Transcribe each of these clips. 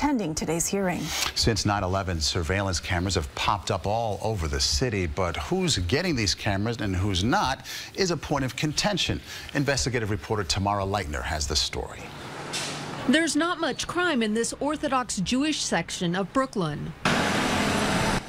attending today's hearing. Since 9/11, surveillance cameras have popped up all over the city, but who's getting these cameras and who's not is a point of contention. Investigative reporter Tamara Leitner has the story. There's not much crime in this Orthodox Jewish section of Brooklyn.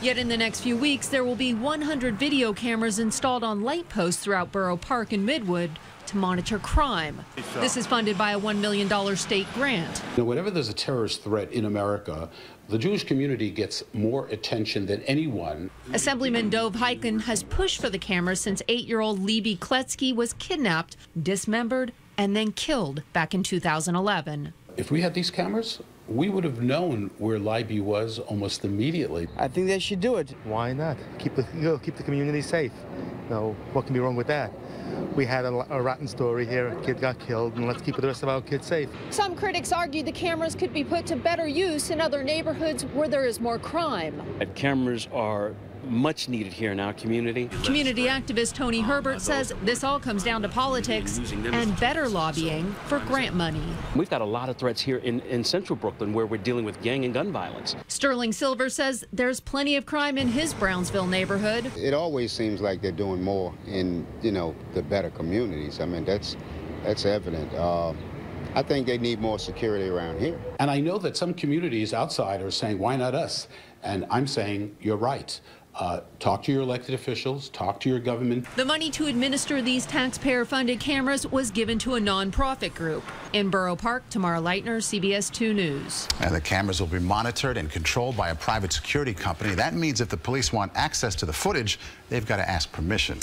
Yet in the next few weeks, there will be 100 video cameras installed on light posts throughout Borough Park and Midwood to monitor crime. This is funded by a $1 million state grant. Now, whenever there's a terrorist threat in America, the Jewish community gets more attention than anyone. Assemblyman Dov Hikind has pushed for the cameras since 8-year-old Libby Kletsky was kidnapped, dismembered, and then killed back in 2011. If we had these cameras, we would have known where Libby was almost immediately. I think they should do it. Why not? Keep the community safe. You know, what can be wrong with that? We had a rotten story here. A kid got killed, and let's keep the rest of our kids safe. Some critics argue the cameras could be put to better use in other neighborhoods where there is more crime. Cameras are much needed here in our community. Community activist Tony Herbert says this all comes down to politics and better lobbying for grant money. We've got a lot of threats here in central Brooklyn where we're dealing with gang and gun violence. Sterling Silver says there's plenty of crime in his Brownsville neighborhood. It always seems like they're doing more in, you know, the better communities. I mean, that's evident. I think they need more security around here. And I know that some communities outside are saying, why not us? And I'm saying, you're right. Talk to your elected officials, talk to your government. The money to administer these taxpayer-funded cameras was given to a nonprofit group. In Borough Park, Tamara Leitner, CBS 2 News. And the cameras will be monitored and controlled by a private security company. That means if the police want access to the footage, they've got to ask permission.